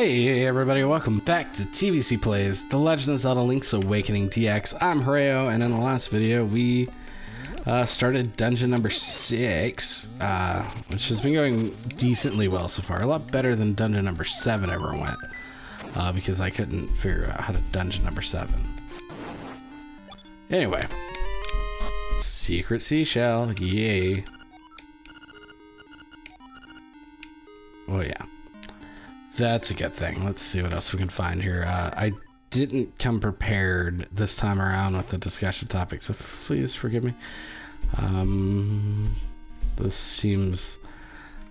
Hey everybody, welcome back to TBC Plays, The Legend of Zelda Link's Awakening DX. I'm Herao, and in the last video we started dungeon number 6, which has been going decently well so far. A lot better than dungeon number 7 ever went, because I couldn't figure out how to dungeon number 7. Anyway, secret seashell, yay. Oh yeah. That's a good thing. Let's see what else we can find here. I didn't come prepared this time around with the discussion topic, so please forgive me. This seems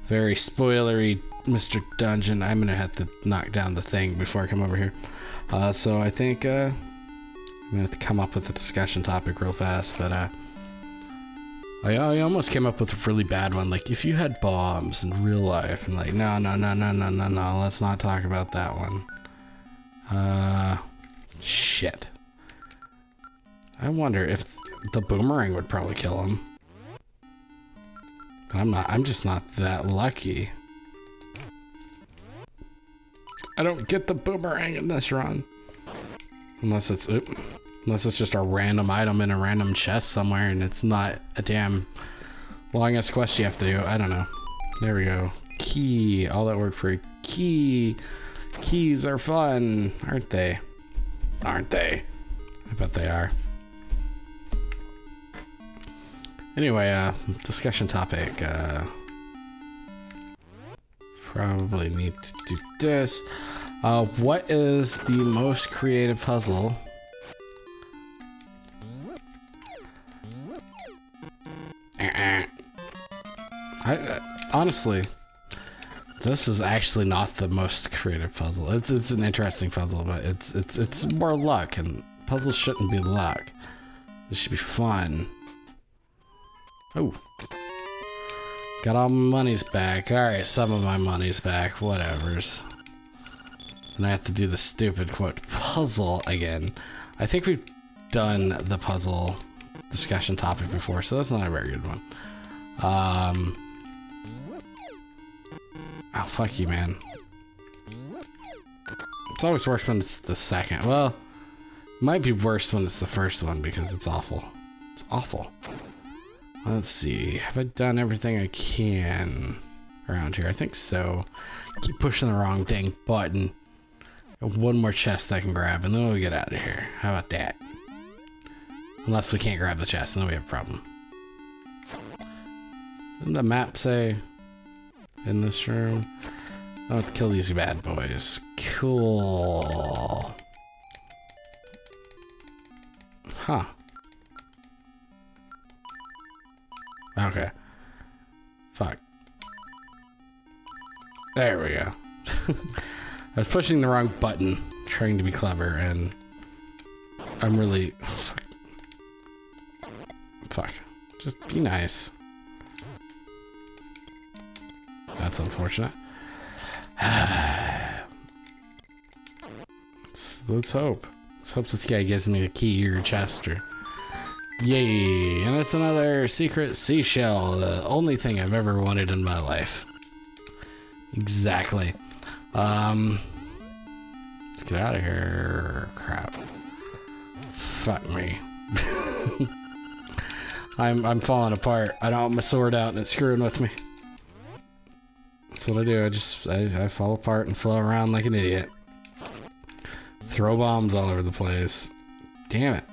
very spoilery, Mr. Dungeon. I'm going to have to knock down the thing before I come over here. So I think I'm going to have to come up with a discussion topic real fast, but I almost came up with a really bad one, like if you had bombs in real life, and like no, let's not talk about that one. Shit. I wonder if the boomerang would probably kill him. But I'm just not that lucky. I don't get the boomerang in this run. Unless it's just a random item in a random chest somewhere and it's not a damn long-ass quest you have to do. I don't know. There we go. Key. All that word for a key. Keys are fun, aren't they? Aren't they? I bet they are. Anyway, discussion topic. Probably need to do this. What is the most creative puzzle honestly, this is actually not the most creative puzzle. It's an interesting puzzle, but it's more luck, and puzzles shouldn't be luck. It should be fun. Oh, got all my monies back. All right, some of my monies back. Whatevers. And I have to do the stupid quote puzzle again. I think we've done the puzzle discussion topic before, so that's not a very good one. Oh, fuck you, man. It's always worse when it's the second. Well, it might be worse when it's the first one because it's awful. It's awful. Let's see. Have I done everything I can around here? I think so. I keep pushing the wrong dang button. One more chest I can grab, and then we'll get out of here. How about that? Unless we can't grab the chest, then we have a problem. Didn't the map say in this room? Oh, let's kill these bad boys. Cool. Huh. Okay. Fuck. There we go. I was pushing the wrong button, trying to be clever, and I'm really... Oh, fuck. Fuck. Just be nice. That's unfortunate. Let's hope. Let's hope this guy gives me a key or a chest or... Yay! And that's another secret seashell. The only thing I've ever wanted in my life. Exactly. Let's get out of here. Crap. Fuck me. I'm falling apart. I don't have my sword out and it's screwing with me. That's what I do. I fall apart and flow around like an idiot. Throw bombs all over the place. Damn it.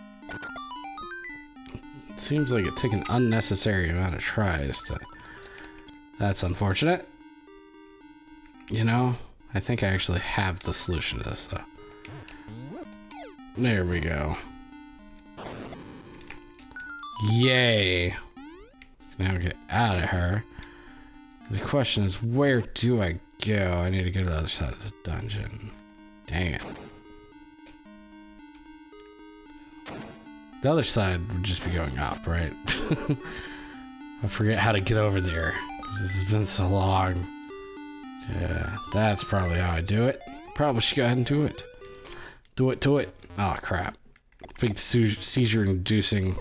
It seems like it took an unnecessary amount of tries to... That's unfortunate. You know, I think I actually have the solution to this, though. There we go. Yay! Now get out of her. The question is, where do I go? I need to go to the other side of the dungeon. Dang it. The other side would just be going up, right? I forget how to get over there. This has been so long. Yeah, that's probably how I do it. Probably should go ahead and do it. Do it. Oh, crap. Big seizure-inducing...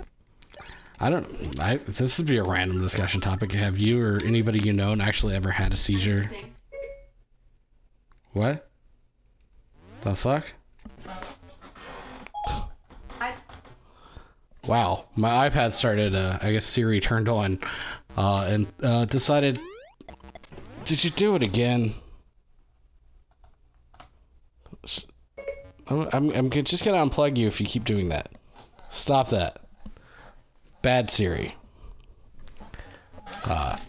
this would be a random discussion topic. Have you or anybody you know actually ever had a seizure? What? The fuck? Wow, my iPad started, I guess Siri turned on, and decided, did you do it again? I'm just gonna unplug you if you keep doing that. Stop that. Bad Siri.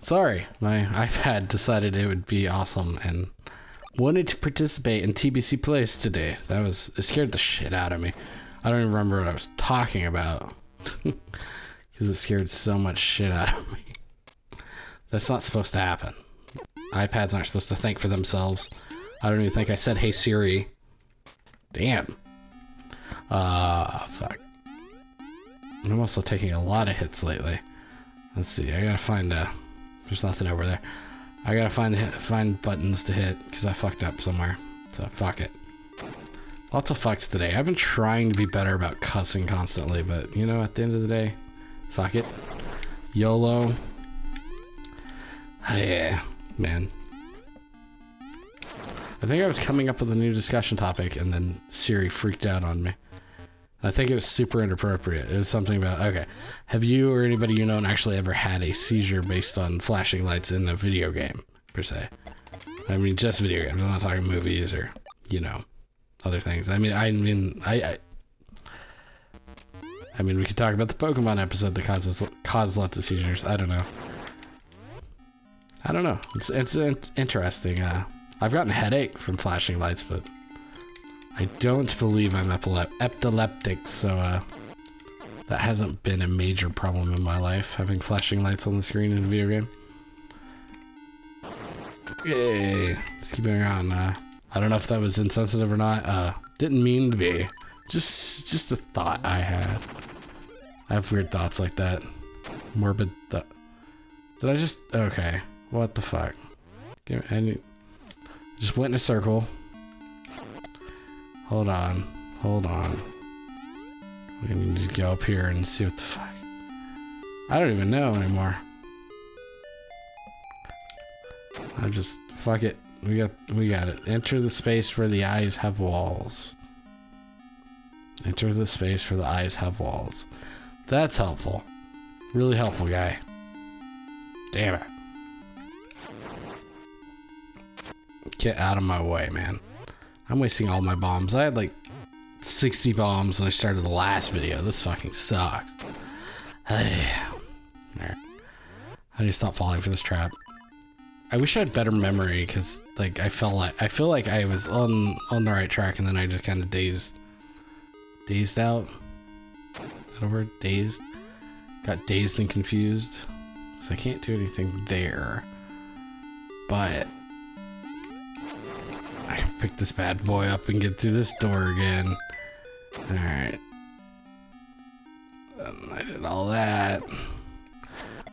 Sorry, my iPad decided it would be awesome and wanted to participate in TBC Plays today. It scared the shit out of me. I don't even remember what I was talking about. Because it scared so much shit out of me. That's not supposed to happen. iPads aren't supposed to think for themselves. I don't even think I said, hey Siri. Damn. Fuck. I'm also taking a lot of hits lately. Let's see, I gotta find a... There's nothing over there. I gotta find buttons to hit, because I fucked up somewhere. So, fuck it. Lots of fucks today. I've been trying to be better about cussing constantly, but you know, at the end of the day, fuck it. YOLO. Yeah, man. I think I was coming up with a new discussion topic and then Siri freaked out on me. I think it was super inappropriate. It was something about, okay, have you or anybody you know actually ever had a seizure based on flashing lights in a video game, per se? I mean, just video games. I'm not talking movies or, you know, other things. I mean, we could talk about the Pokemon episode that caused lots of seizures. I don't know. It's interesting. I've gotten a headache from flashing lights, but I don't believe I'm epileptic, so that hasn't been a major problem in my life, having flashing lights on the screen in a video game. Yay! Let's keep going on. I don't know if that was insensitive or not. Didn't mean to be. Just a thought I had. I have weird thoughts like that. Morbid thought. Did I just... Okay. What the fuck? Just went in a circle. Hold on. We need to go up here and see what the fuck... I don't even know anymore. I just... Fuck it. We got it. Enter the space where the eyes have walls. Enter the space where the eyes have walls. That's helpful. Really helpful, guy. Damn it. Get out of my way, man. I'm wasting all my bombs. I had like 60 bombs when I started the last video. This fucking sucks. Hey. Alright. I need to stop falling for this trap. I wish I had better memory, because like I feel like I was on the right track, and then I just kind of dazed out. Is that a word? Dazed. Got dazed and confused. So I can't do anything there. But I can pick this bad boy up and get through this door again. All right. I did all that.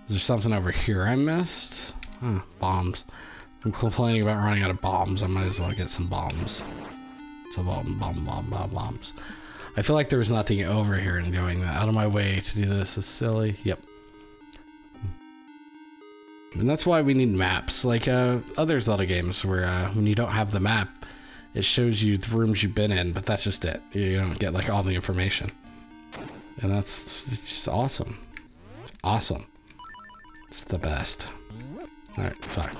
Is there something over here I missed? Huh, bombs. I'm complaining about running out of bombs. I might as well get some bombs. Some bombs. I feel like there was nothing over here, and going out of my way to do this is silly. Yep. And that's why we need maps, like other Zelda games, where when you don't have the map, it shows you the rooms you've been in, but that's just it. You don't get like all the information. And that's just awesome. It's awesome. It's the best. Alright, fine.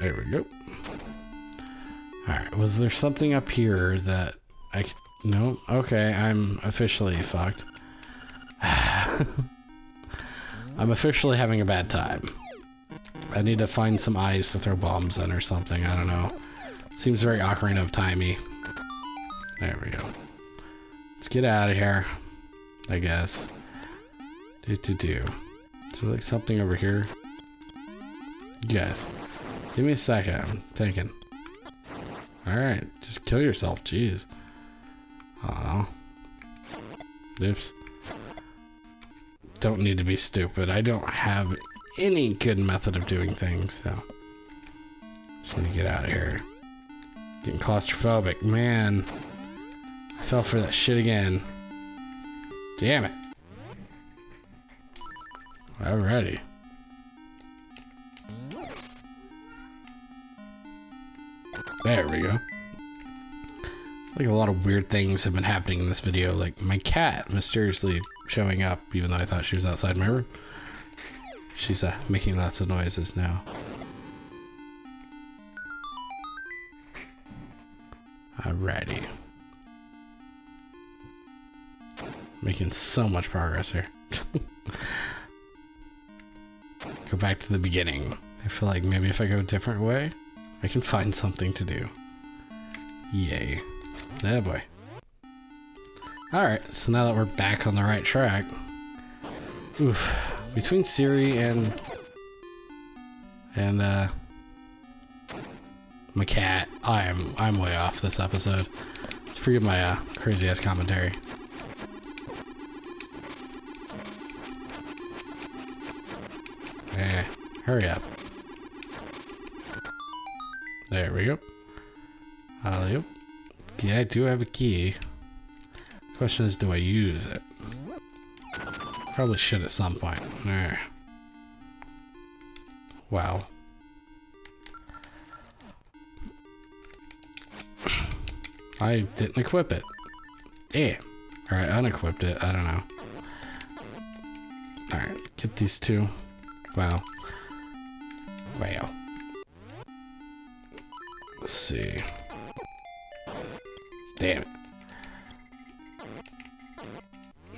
There we go. Alright, was there something up here that I could... No? Okay, I'm officially fucked. I'm officially having a bad time. I need to find some eyes to throw bombs in or something, I don't know. Seems very Ocarina of Timey. There we go. Let's get out of here, I guess. Do. Is there like something over here? You guys, give me a second, I'm thinking. Alright, just kill yourself, jeez. Uh-oh. Oops. Don't need to be stupid. I don't have any good method of doing things, so. Just need to get out of here. Getting claustrophobic, man. I fell for that shit again. Damn it. Alrighty. There we go. Like, a lot of weird things have been happening in this video, like my cat mysteriously showing up, even though I thought she was outside my room. She's making lots of noises now. Alrighty. Making so much progress here. Go back to the beginning. I feel like maybe if I go a different way, I can find something to do. Yay. Oh boy. Alright, so now that we're back on the right track. Oof. Between Siri and my cat, I'm way off this episode. Forgive my crazy ass commentary. Eh, hurry up. There we go. Alley-oop. Yeah, I do have a key. Question is, do I use it? Probably should at some point. There. Wow. I didn't equip it. Damn. Or I unequipped it. I don't know. Alright, get these two. Wow. Wow. Let's see. Damn it.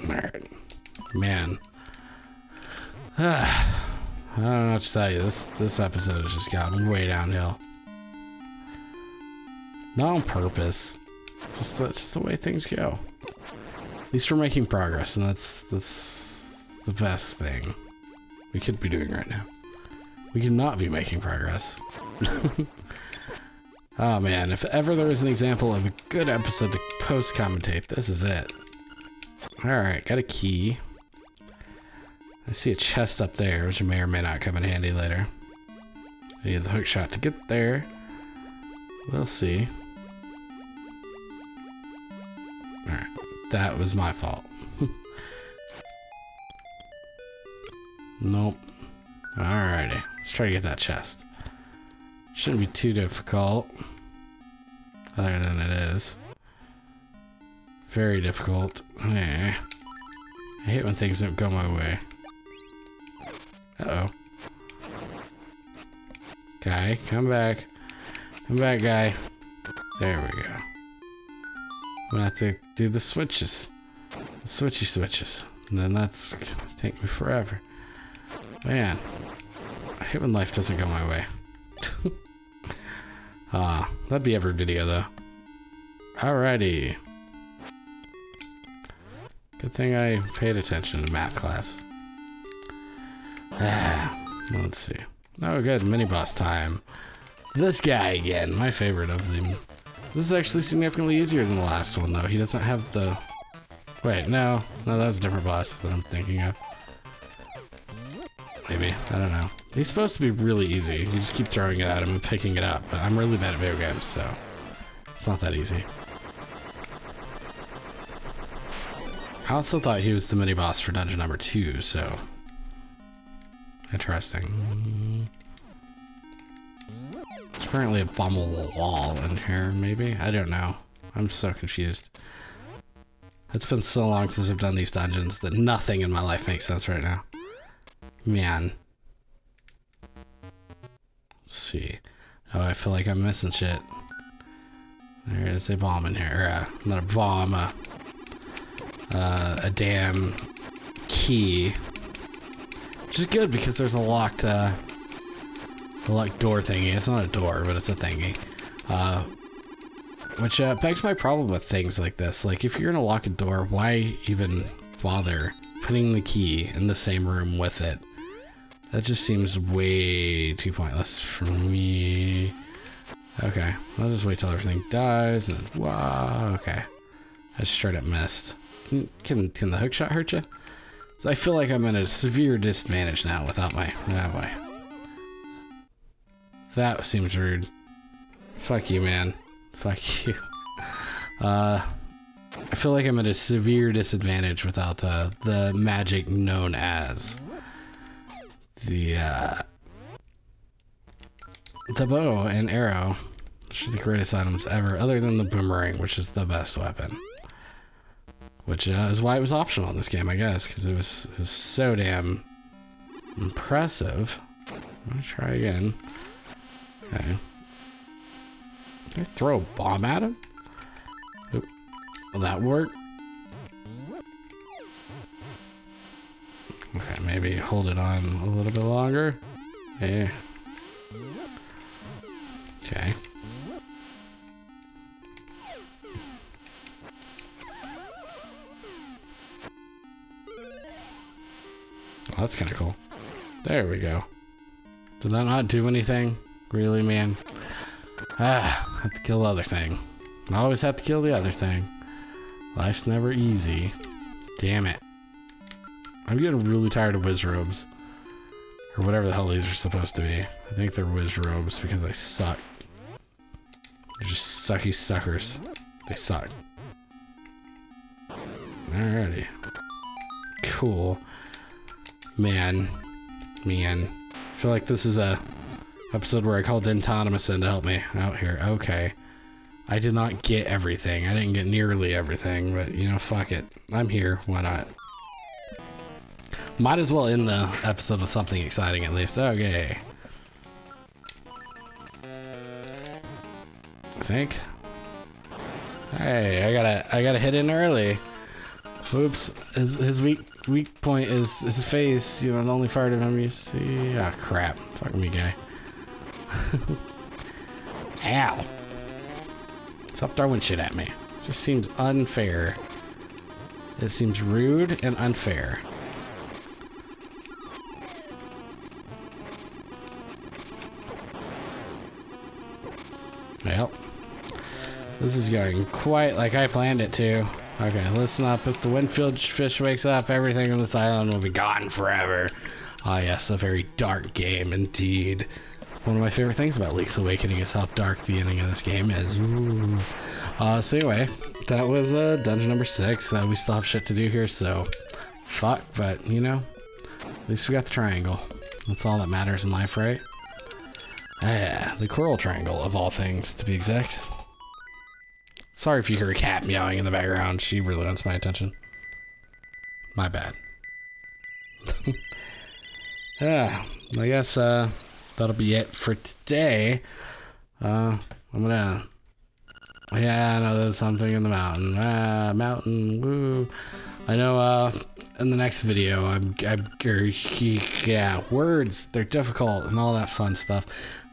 Alright. Man. I don't know what to tell you. This episode has just gotten way downhill. Not on purpose. Just the way things go. At least we're making progress, and that's the best thing we could be doing right now. We could not be making progress. Oh man, if ever there was an example of a good episode to post-commentate, this is it. Alright, got a key. I see a chest up there, which may or may not come in handy later. I need the hook shot to get there. We'll see. Alright, that was my fault. Nope. Alrighty, let's try to get that chest. Shouldn't be too difficult. Other than it is. Very difficult. Eh. I hate when things don't go my way. Uh-oh. Guy, come back. Come back, guy. There we go. I'm gonna have to do the switches. The switchy switches. And then that's gonna take me forever. Man. I hate when life doesn't go my way. Ah, that'd be every video though. Alrighty. Good thing I paid attention to math class. Let's see. Oh good, mini boss time. This guy again, my favorite of them. This is actually significantly easier than the last one though. He doesn't have the... Wait, no, that was a different boss that I'm thinking of. Maybe, I don't know. He's supposed to be really easy. You just keep throwing it at him and picking it up, but I'm really bad at video games, so it's not that easy. I also thought he was the mini-boss for dungeon number 2, so... Interesting. There's apparently a bummable wall in here, maybe? I don't know. I'm so confused. It's been so long since I've done these dungeons that nothing in my life makes sense right now. Man. Let's see. Oh, I feel like I'm missing shit. There is a bomb in here. Not a bomb, a damn key. Which is good because there's a locked door thingy. It's not a door, but it's a thingy. Which begs my problem with things like this. Like, if you're gonna lock a door, why even bother putting the key in the same room with it? That just seems way too pointless for me. Okay, I'll just wait till everything dies and then, wow, okay. I just straight up missed. Can the hookshot hurt you? So I feel like I'm at a severe disadvantage now without my, that way. That seems rude. Fuck you, man. Fuck you. I feel like I'm at a severe disadvantage without the magic known as the bow and arrow Which are the greatest items ever, other than the boomerang, which is the best weapon. Which is why it was optional in this game, I guess, because it was so damn impressive. I'm gonna try again. Okay. Did I throw a bomb at him? Oop. Will that work? Okay, maybe hold it on a little bit longer. Yeah. Okay. Oh, that's kind of cool. There we go. Did that not do anything? Really, man? Ah, have to kill the other thing. I always have to kill the other thing. Life's never easy. Damn it. I'm getting really tired of whiz robes. Or whatever the hell these are supposed to be. I think they're whiz robes because they suck. They're just sucky suckers. They suck. Alrighty. Cool. Man. I feel like this is a episode where I called Dentonimus in to help me out here. Okay. I did not get everything. I didn't get nearly everything, but you know, fuck it. I'm here. Why not? Might as well end the episode with something exciting at least. Okay. I think. Hey, I gotta hit in early. Oops. His weak point is his face, you know, the only part of him you see. Ah, crap. Fuck me, guy. Ow. Stop throwing shit at me. It just seems unfair. It seems rude and unfair. Well, this is going quite like I planned it to. Okay, listen up. If the Windfish fish wakes up, everything on this island will be gone forever. Ah, yes, a very dark game indeed. One of my favorite things about Link's Awakening is how dark the ending of this game is. Ooh. So anyway, that was dungeon number 6. We still have shit to do here, so fuck. But, you know, at least we got the triangle. That's all that matters in life, right? Ah, the Coral Triangle, of all things, to be exact. Sorry if you hear a cat meowing in the background. She really wants my attention. My bad. Yeah, I guess that'll be it for today. I'm gonna... Yeah, I know there's something in the mountain. Mountain, woo. I know in the next video, yeah, words, they're difficult and all that fun stuff.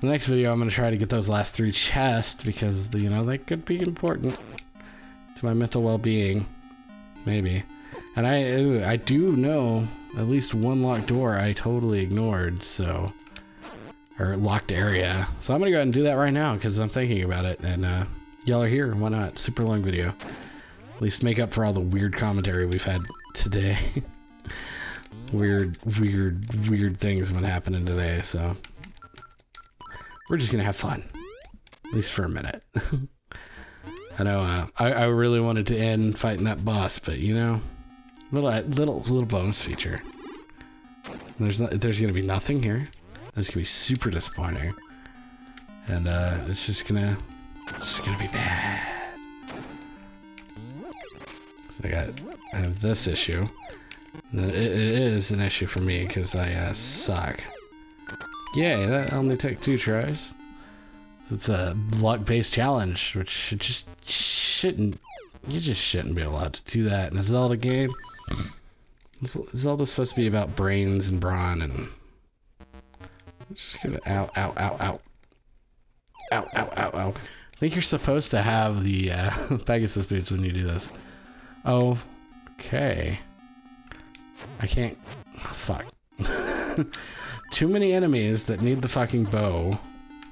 In the next video, I'm going to try to get those last 3 chests because, you know, they could be important to my mental well-being, maybe. And I do know at least one locked door I totally ignored, so, or locked area. So I'm going to go ahead and do that right now because I'm thinking about it and y'all are here, why not? Super long video. At least make up for all the weird commentary we've had today. weird things have been happening today, so we're just gonna have fun, at least for a minute. I know I really wanted to end fighting that boss, but you know, little bonus feature. There's gonna be nothing here. That's gonna be super disappointing, and it's just gonna be bad. I have this issue. It is an issue for me because I suck. Yay, that only took 2 tries. It's a luck-based challenge, which you just shouldn't be allowed to do that in a Zelda game. Zelda's supposed to be about brains and brawn and... I'm just gonna... Ow, ow, ow, ow. Ow, ow, ow, ow. I think you're supposed to have the Pegasus boots when you do this. Oh, okay. I can't... Oh, fuck. Too many enemies that need the fucking bow.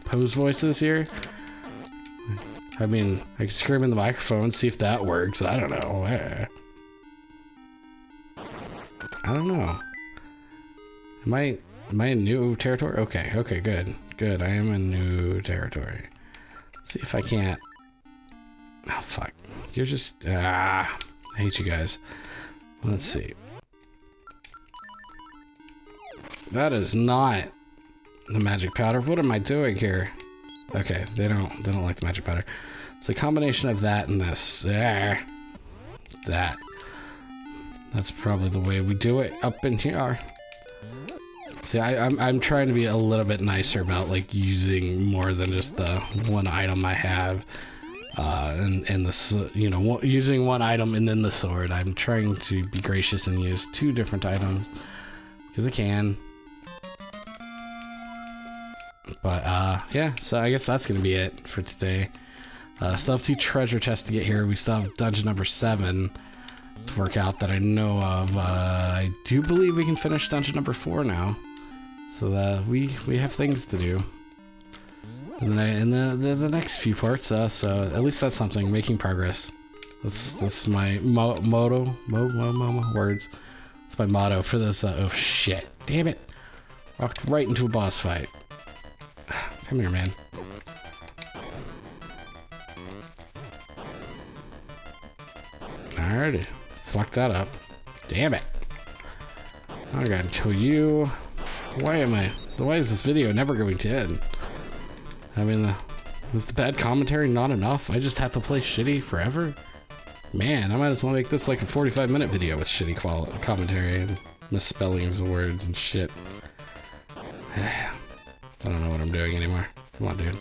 Pose voices here? I mean, I can scream in the microphone, see if that works. I don't know. I don't know. Am I in new territory? Okay, okay, good. Good, I am in new territory. Let's see if I can't... Oh, fuck. You're just... Ah... I hate you guys. Let's see. That is not the magic powder. What am I doing here? Okay, they don't like the magic powder. It's a combination of that and this. That's probably the way we do it up in here. See, I'm trying to be a little bit nicer about like using more than just the one item I have, and the, you know, using one item and then the sword. I'm trying to be gracious and use two different items because I can. But yeah, so I guess that's gonna be it for today. Still have two treasure chests to get here. We still have dungeon number 7 to work out that I know of. I do believe we can finish dungeon number 4 now, so we have things to do in the next few parts. So at least that's something. Making progress. That's my motto. That's my motto for this. Oh shit! Damn it! Walked right into a boss fight. Come here, man. Alrighty. Fuck that up. Damn it. I gotta kill you. Why is this video never going to end? I mean, was the bad commentary not enough? I just have to play shitty forever? Man, I might as well make this like a 45-minute video with shitty commentary and misspellings of words and shit. I don't know what I'm doing anymore. Come on, dude.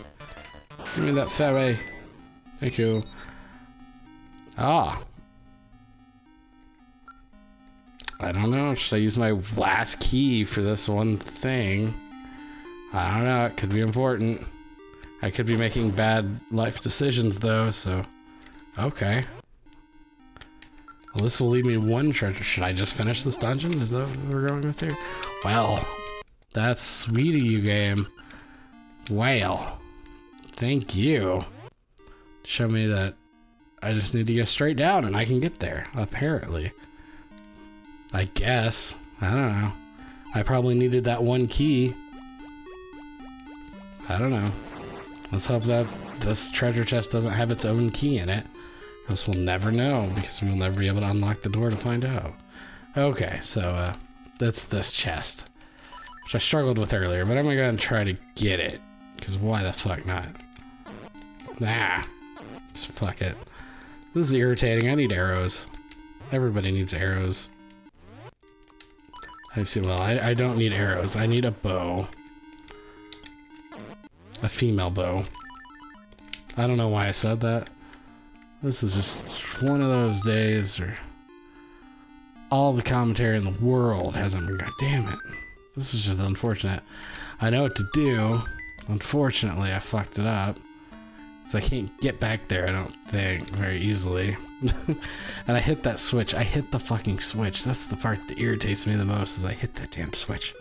Give me that fairy. Thank you. Ah. I don't know. Should I use my last key for this one thing? I don't know. It could be important. I could be making bad life decisions, though, so... Okay. Well, this will leave me one treasure. Should I just finish this dungeon? Is that what we're going with here? Well... That's sweet of you, game. Wow. Thank you. Show me that I just need to go straight down and I can get there, apparently. I guess. I don't know. I probably needed that one key. I don't know. Let's hope that this treasure chest doesn't have its own key in it. Else we'll never know, because we'll never be able to unlock the door to find out. Okay, so that's this chest, which I struggled with earlier, but I'm gonna try to get it, because why the fuck not? Nah. Just fuck it. This is irritating. I need arrows. Everybody needs arrows. I see, well, I don't need arrows. I need a bow. A female bow. I don't know why I said that. This is just one of those days where all the commentary in the world hasn't been... God damn it. This is just unfortunate. I know what to do. Unfortunately, I fucked it up. So I can't get back there, I don't think, very easily. And I hit that switch. I hit the fucking switch. That's the part that irritates me the most, is I hit that damn switch.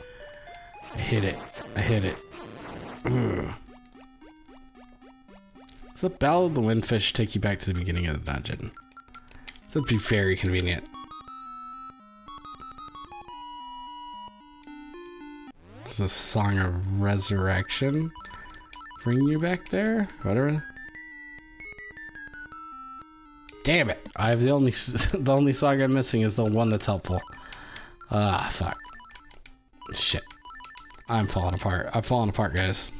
I hit it. I hit it. Ugh. Does the Ballad of the Wind Fish take you back to the beginning of the dungeon? This would be very convenient. Does the Song of Resurrection bring you back there? Whatever. Damn it! I have the only song I'm missing is the one that's helpful. Ah, fuck. Shit. I'm falling apart. I'm falling apart, guys.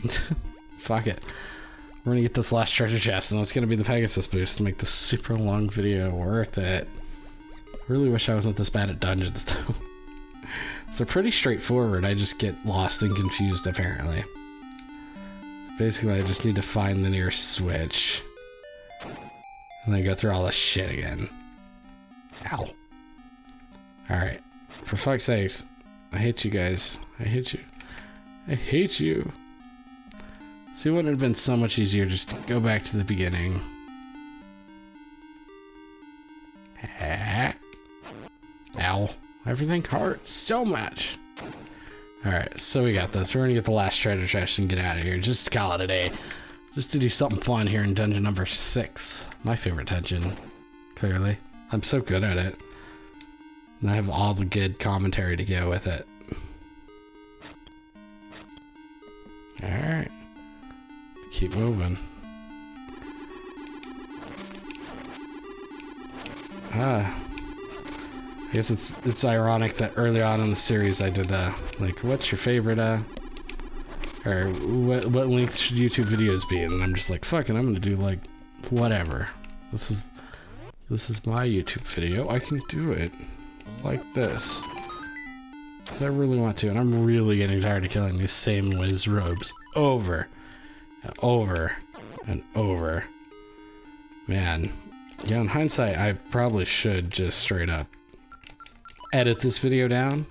Fuck it. We're gonna get this last treasure chest, and that's gonna be the Pegasus boots to make this super long video worth it. Really wish I wasn't this bad at dungeons, though. They're pretty straightforward. I just get lost and confused, apparently. Basically, I just need to find the nearest switch. And then go through all this shit again. Ow. Alright. For fuck's sakes. I hate you guys. I hate you. I hate you. See, it wouldn't have been so much easier just to go back to the beginning. Ow. Everything hurts so much. Alright, so we got this. We're gonna get the last treasure chest and get out of here. Just to call it a day. Just to do something fun here in dungeon number 6. My favorite dungeon, clearly. I'm so good at it. And I have all the good commentary to go with it. Alright. Keep moving. Ah. I guess it's ironic that early on in the series I did, like, what's your favorite, or what length should YouTube videos be? And I'm just like, fuck it, I'm gonna do like whatever. This is my YouTube video. I can do it like this. Because I really want to, and I'm really getting tired of killing these same Liz robes over and over and over. Man. Yeah, in hindsight, I probably should just straight up edit this video down.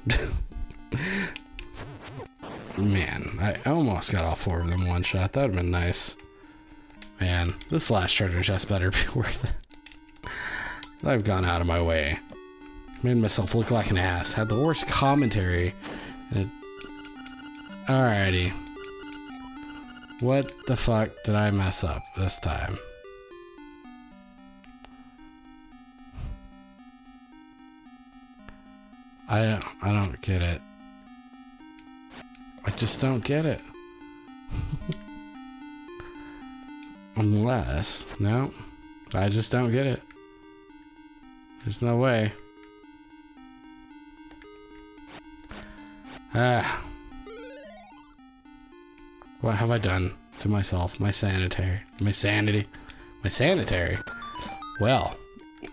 Man, I almost got all four of them one shot. That would have been nice. Man, this last treasure chest better be worth it. I've gone out of my way. Made myself look like an ass. Had the worst commentary. Alrighty. What the fuck did I mess up this time? I don't get it. I just don't get it. Unless, no, I just don't get it. There's no way. Ah. What have I done to myself? My sanity. Well,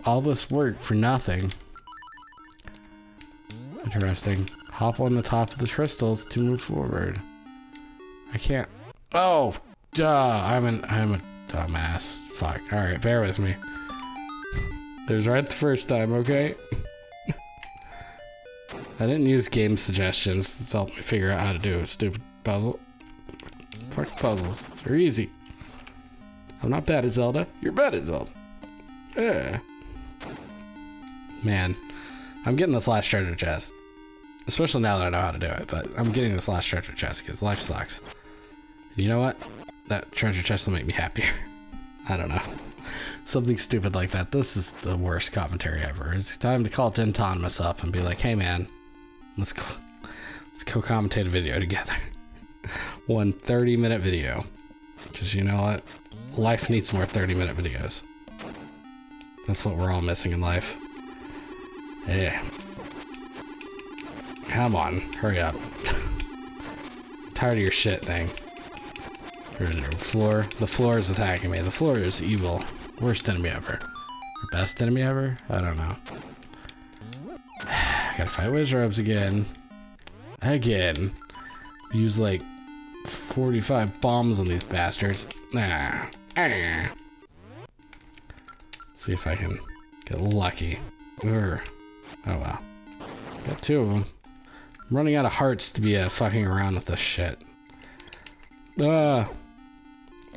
all this work for nothing. Interesting. Hop on the top of the crystals to move forward. I can't. Oh, duh! I'm a dumbass. Fuck. All right, bear with me. It was right the first time, okay? I didn't use game suggestions to help me figure out how to do a stupid puzzle. Fuck puzzles. They're easy. I'm not bad at Zelda. You're bad at Zelda. Yeah. Man. I'm getting this last treasure chest. Especially now that I know how to do it, but I'm getting this last treasure chest because life sucks. And you know what? That treasure chest will make me happier. I don't know. Something stupid like that. This is the worst commentary ever. It's time to call Tentonmas up and be like, hey man, let's co-commentate a video together. 1 30-minute video. Because you know what? Life needs more 30-minute videos. That's what we're all missing in life. Yeah. Come on, hurry up. I'm tired of your shit thing. The floor is attacking me. The floor is evil. Worst enemy ever. Best enemy ever? I don't know. I gotta fight wizards again. Again. Use like 45 bombs on these bastards. See if I can get lucky. Urgh. Oh well. Got two of them. I'm running out of hearts to be fucking around with this shit. Alright.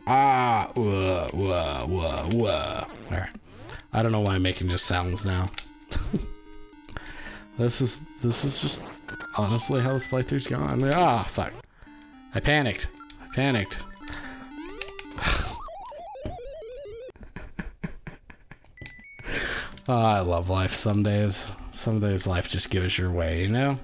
I don't know why I'm making just sounds now. This is just honestly how this playthrough's gone. Ah, fuck. I panicked. Oh, I love life some days. Some days life just gives your way, you know?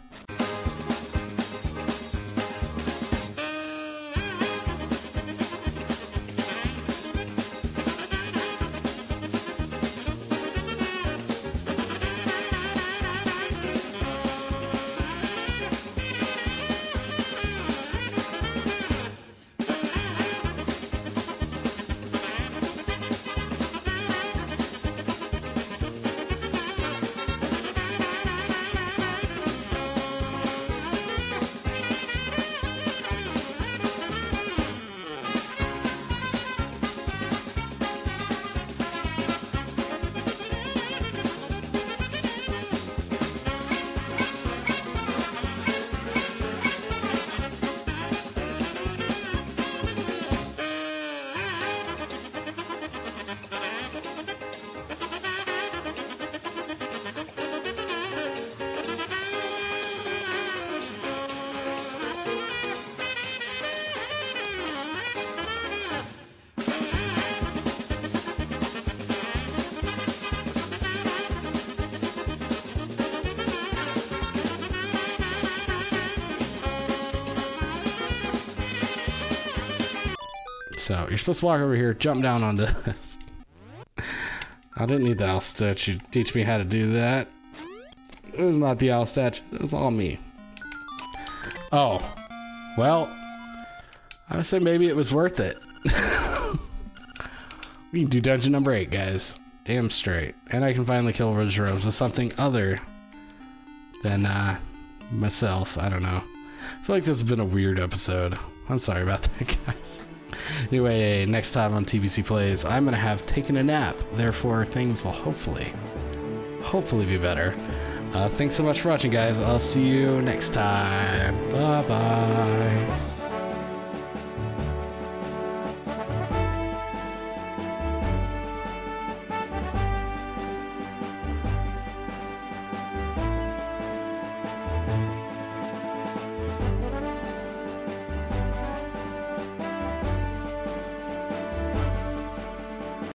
So you're supposed to walk over here, jump down on this. I didn't need the owl statue to teach me how to do that. It was not the owl statue. It was all me. Oh, well, I would say maybe it was worth it. We can do dungeon number 8, guys. Damn straight. And I can finally kill Ridge Robes with something other than myself. I don't know. I feel like this has been a weird episode. I'm sorry about that, guys. Anyway, next time on TBC Plays, I'm going to have taken a nap. Therefore, things will hopefully be better. Thanks so much for watching, guys. I'll see you next time. Bye-bye.